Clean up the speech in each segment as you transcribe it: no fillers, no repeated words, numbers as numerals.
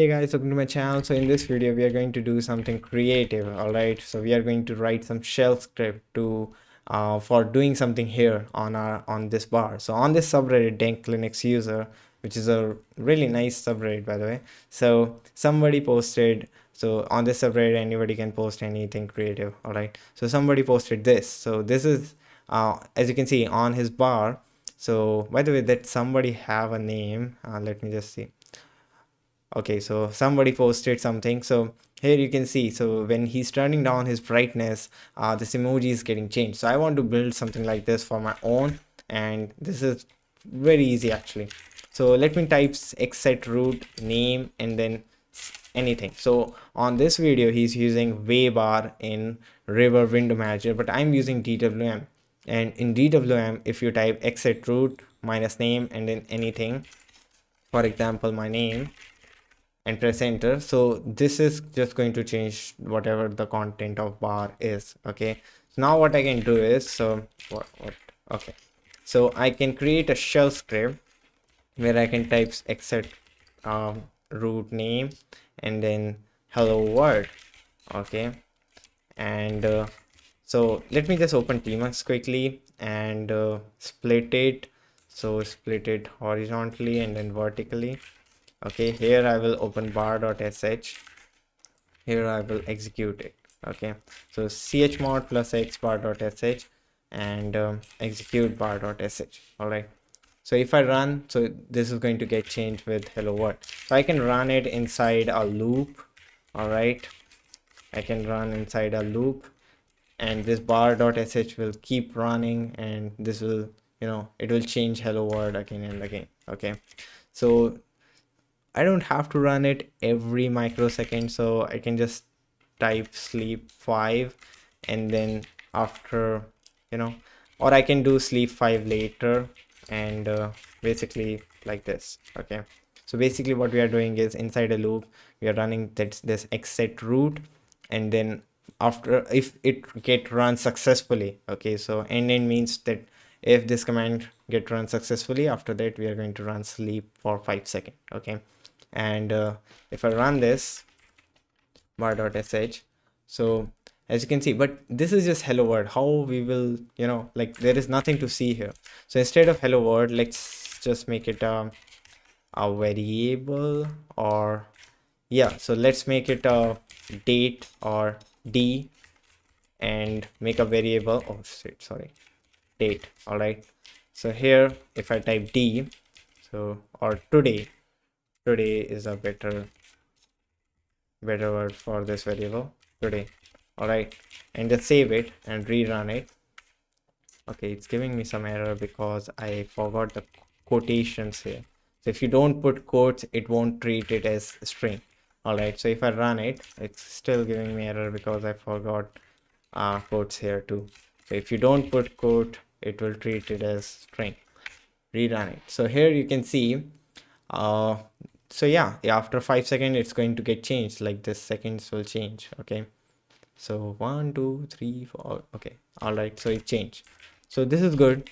Hey guys, welcome to my channel. So in this video we are going to do something creative. All right, so we are going to write some shell script to for doing something here on this bar. So on this subreddit danklinuxuser, which is a really nice subreddit by the way, so somebody posted, so on this subreddit anybody can post anything creative. All right, so somebody posted this. So this is as you can see on his bar. So by the way, did somebody have a name? Let me just see. Okay, so somebody posted something. So here you can see, so when he's turning down his brightness, this emoji is getting changed. So I want to build something like this for my own, and this is very easy actually. So let me type xset root name and then anything. So on this video he's using waybar in River window manager, but I'm using DWM, and in DWM if you type xset root minus name and then anything, for example my name, and press enter, so this is just going to change whatever the content of bar is. Okay, so now what I can do is, so okay, so I can create a shell script where I can type xset root name and then hello world. Okay, and so let me just open tmux quickly and split it. So split it horizontally and then vertically. Okay, here I will open bar.sh. Here I will execute it. Okay, so chmod plus x bar.sh and execute bar.sh. all right, so if I run, so this is going to get changed with hello world. So I can run it inside a loop. All right, I can run inside a loop, and this bar.sh will keep running, and this will, you know, it will change hello world again and again. Okay, so I don't have to run it every microsecond, so I can just type sleep 5 and then after, you know, or I can do sleep 5 later and basically like this. Okay, so basically what we are doing is inside a loop we are running this xset root, and then after if it get run successfully, okay, so NN means that if this command get run successfully, after that we are going to run sleep for 5 seconds. Okay, and if I run this bar.sh, so as you can see, but this is just hello world. How we will, you know, like there is nothing to see here. So instead of hello world, let's just make it a variable, or yeah, so let's make it a date or d and make a variable. Oh shit, sorry, date. All right, so here if I type d, so or today is a better word for this variable, today. All right, and just save it and rerun it. Okay, it's giving me some error because I forgot the quotations here. So if you don't put quotes, it won't treat it as string. All right, so if I run it, it's still giving me error because I forgot quotes here too. So if you don't put quote, it will treat it as string. Rerun it. So here you can see, so yeah, after 5 seconds it's going to get changed, like this seconds will change. Okay, so 1 2 3 4. Okay, all right, so it changed. So this is good.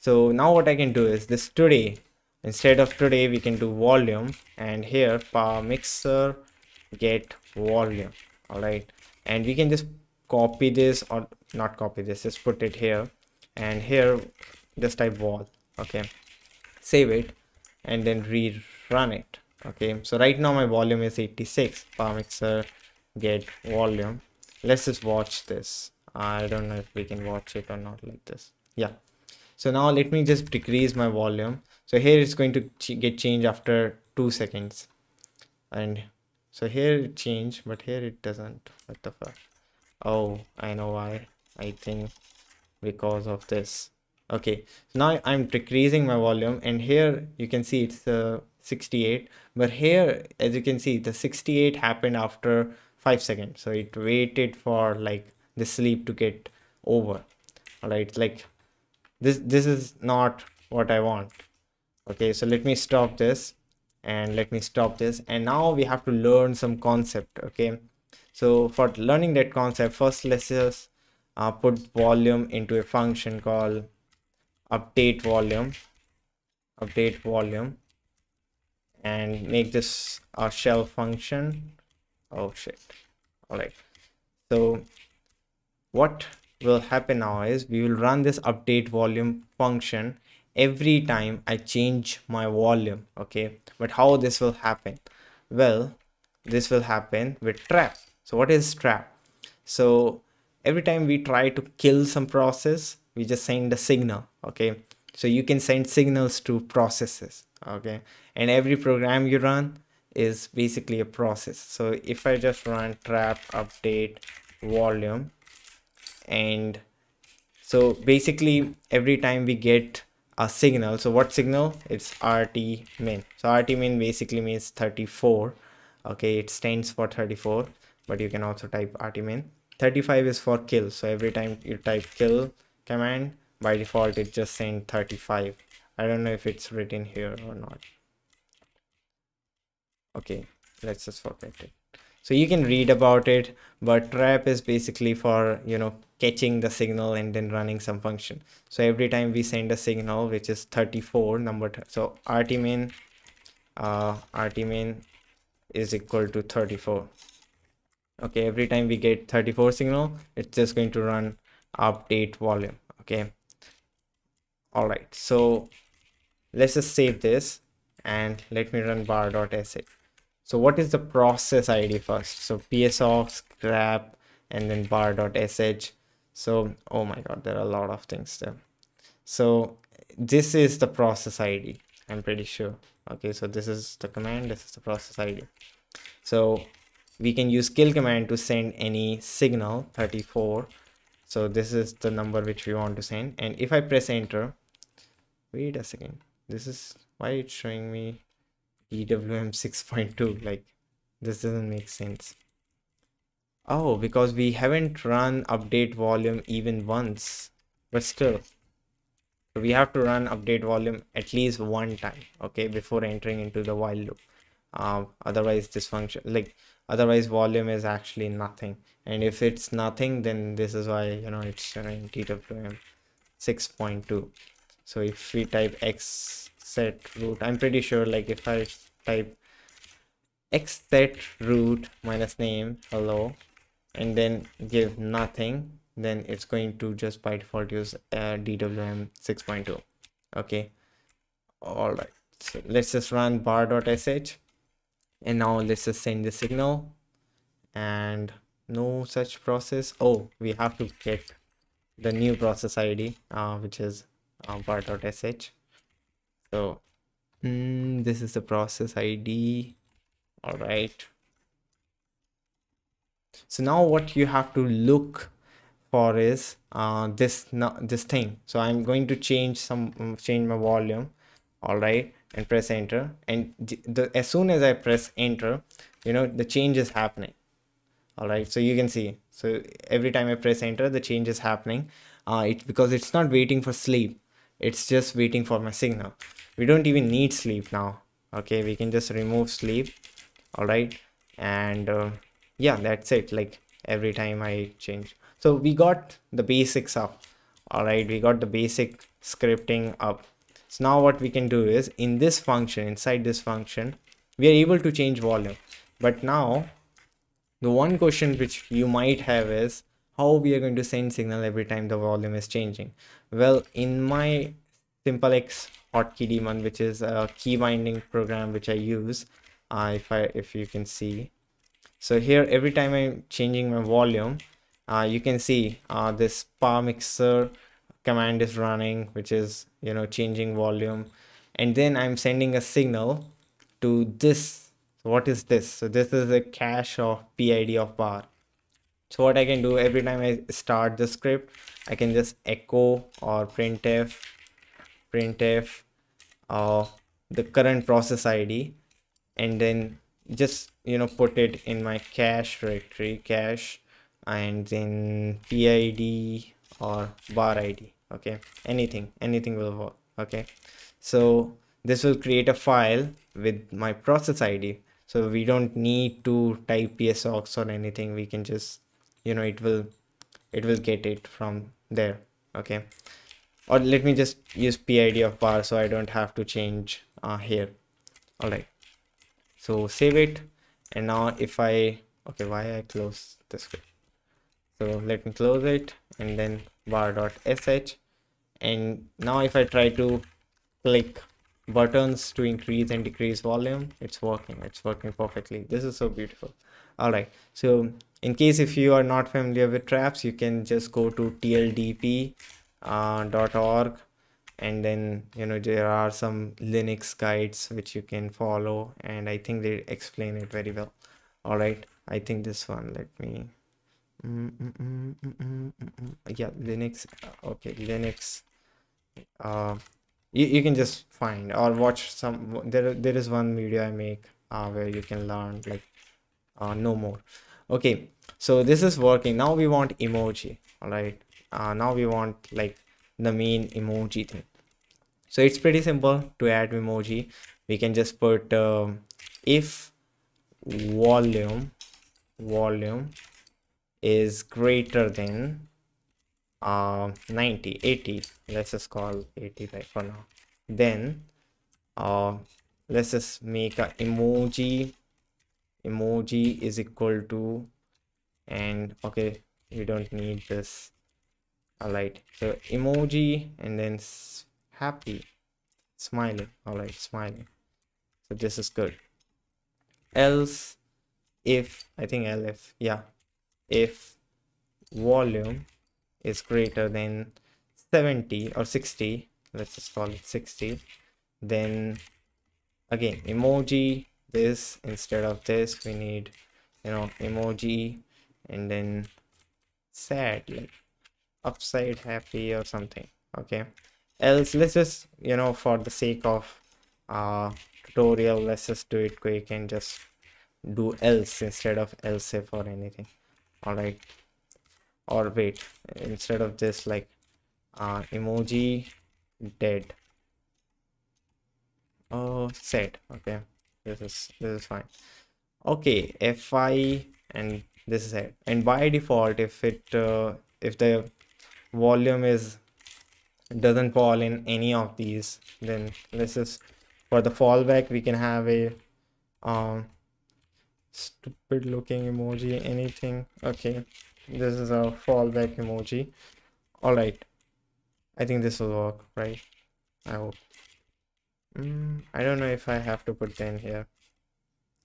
So now what I can do is this today, instead of today we can do volume, and here pamixer get volume. All right, and we can just copy this, or not copy this, just put it here, and here just type vol. Okay, save it and then rerun it. Okay, so right now my volume is 86. Pamixer get volume. Let's just watch this. I don't know if we can watch it or not, like this. Yeah, so now let me just decrease my volume. So here it's going to get changed after 2 seconds, and so here it changed, but here it doesn't. What the fuck? Oh, I know why. I think because of this. Okay, so now I'm decreasing my volume, and here you can see it's 68, but here as you can see the 68 happened after 5 seconds, so it waited for like the sleep to get over. All right, like this is not what I want. Okay, so let me stop this, and let me stop this, and now we have to learn some concept. Okay, so for learning that concept, first let's just put volume into a function called update volume and make this our shell function. Oh shit. All right. So what will happen now is we will run this update volume function every time I change my volume. Okay. But how this will happen? Well, this will happen with trap. So what is trap? So every time we try to kill some process, we just send a signal. Okay. So you can send signals to processes. Okay. And every program you run is basically a process. So if I just run trap update volume, and so basically every time we get a signal, so what signal? It's RTMIN. So RTMIN basically means 34. Okay, it stands for 34, but you can also type RTMIN. 35 is for kill. So every time you type kill command, by default it just sends 35. I don't know if it's written here or not. Okay, let's just forget it. So you can read about it, but trap is basically for, you know, catching the signal and then running some function. So every time we send a signal, which is 34 number, so RTMIN is equal to 34. Okay, every time we get 34 signal, it's just going to run update volume. Okay, all right, so let's just save this and let me run bar.sh. So what is the process ID first? So psoff scrap and then bar.sh. so oh my god, there are a lot of things there. So this is the process ID, I'm pretty sure. Okay, so this is the command, this is the process ID. So we can use kill command to send any signal 34. So this is the number which we want to send, and if I press enter, wait a second, this is why it's showing me DWM 6.2, like this doesn't make sense. Oh, because we haven't run update volume even once, but still we have to run update volume at least one time, okay, before entering into the while loop. Otherwise this function, like otherwise volume is actually nothing, and if it's nothing, then this is why, you know, it's showing DWM 6.2. So if we type xset root, I'm pretty sure, like if I type xset root minus name hello and then give nothing, then it's going to just by default use DWM 6.2. okay, all right, so let's just run bar.sh, and now let's just send the signal, and no such process. Oh, we have to get the new process ID, which is bar.sh. So this is the process ID. All right, so now what you have to look for is this thing. So I'm going to change my volume, all right, and press enter, and as soon as I press enter, you know, the change is happening. All right, so you can see, so every time I press enter, the change is happening. It's because it's not waiting for sleep, it's just waiting for my signal. We don't even need sleep now. Okay, we can just remove sleep. All right, and yeah, that's it. Like every time I change, so we got the basics up. All right, we got the basic scripting up. So now what we can do is, in this function, inside this function, we are able to change volume. But now the one question which you might have is, how we are going to send signal every time the volume is changing? Well, in my Simplex hotkey daemon, which is a key binding program which I use, if you can see, so here every time I'm changing my volume, you can see this pamixer command is running, which is, you know, changing volume, and then I'm sending a signal to this. So what is this? So this is a cache of PID of bar. So what I can do, every time I start the script, I can just echo or printf the current process ID, and then just, you know, put it in my cache directory, cache, and then PID or bar ID. Okay, anything will work. Okay, so this will create a file with my process ID. So we don't need to type psox or anything. We can just, you know, it will get it from there. Okay, or let me just use PID of bar, so I don't have to change here. All right, So save it, and now if I, okay, why I close this way, so let me close it, and then var.sh, and now if I try to click buttons to increase and decrease volume, it's working perfectly. This is so beautiful. All right, so in case if you are not familiar with traps, you can just go to tldp.org, and then there are some Linux guides which you can follow, and I think they explain it very well. All right, I think this one, let me yeah, Linux, okay, Linux, you can just find or watch some, there is one video I make where you can learn like no more. Okay, so this is working. Now we want emoji. All right, now we want like the main emoji thing. So it's pretty simple to add emoji. We can just put if volume is greater than 80, let's just call 80 right for now, then let's just make a emoji is equal to, and okay, you don't need this. All right, so emoji and then happy, smiling. All right, smiling, so this is good. Else, if I think elif, yeah, if volume is greater than 70 or 60, let's just call it 60, then again emoji this, instead of this we need emoji and then sad, like upside happy or something. Okay, else let's just for the sake of tutorial, let's just do it quick and just do else instead of else if or anything. All right, or wait, instead of this, like emoji dead, oh sad. Okay, this is fine. Okay, fi, and this is it. And by default, if it if the volume is doesn't fall in any of these, then this is for the fallback. We can have a stupid looking emoji, anything. Okay, this is a fallback emoji. All right, I think this will work, right? I hope. I don't know if I have to put them here.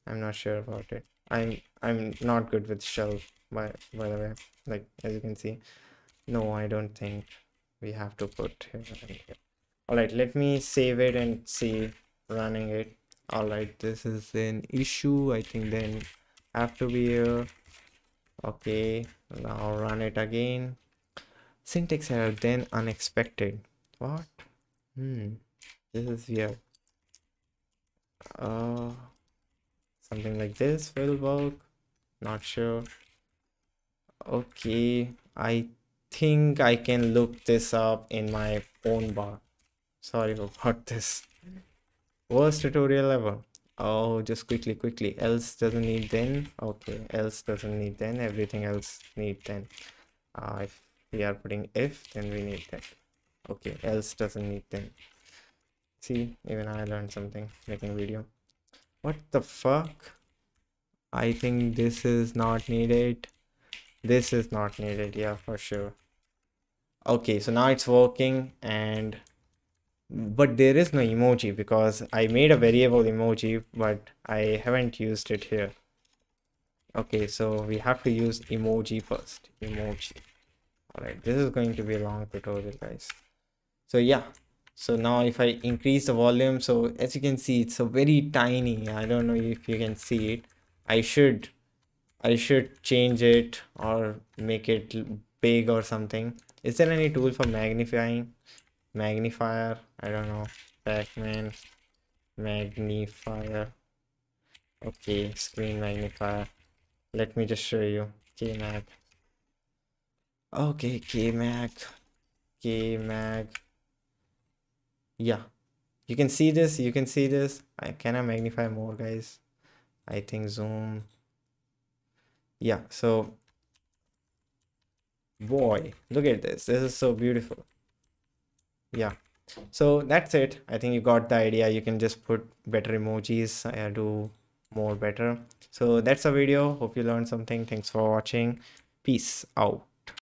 I'm not sure about it. I'm not good with shell by the way, like as you can see. No, I don't think we have to put him here. All right, let me save it and see running it. All right, this is an issue. I think then have to be here. Okay, now run it again. Syntax error, then unexpected. What? This is weird. Something like this will work, not sure. Okay, I think I can look this up in my own bar. Sorry about this, worst tutorial ever. Oh, just quickly, else doesn't need then. Okay, else doesn't need then, everything else need then. If we are putting if, then we need then. Okay, else doesn't need then. See, even I learned something making video. What the fuck, I think this is not needed. This is not needed, yeah, for sure. Okay, so now it's working, and but there is no emoji because I made a variable emoji, but I haven't used it here. Okay, so we have to use emoji first. Emoji. All right, this is going to be a long tutorial, guys. So yeah, so now if I increase the volume, so as you can see, it's so very tiny. I don't know if you can see it. I should change it or make it big or something. Is there any tool for magnifying? Magnifier, I don't know. Pac-Man magnifier. Okay, screen magnifier. Let me just show you. K-Mag. Okay, K-Mag. Yeah, you can see this. Can I magnify more, guys? I think zoom. Yeah, so boy, look at this. This is so beautiful. Yeah, so that's it. I think you got the idea. You can just put better emojis, do more better. So that's the video. Hope you learned something. Thanks for watching. Peace out.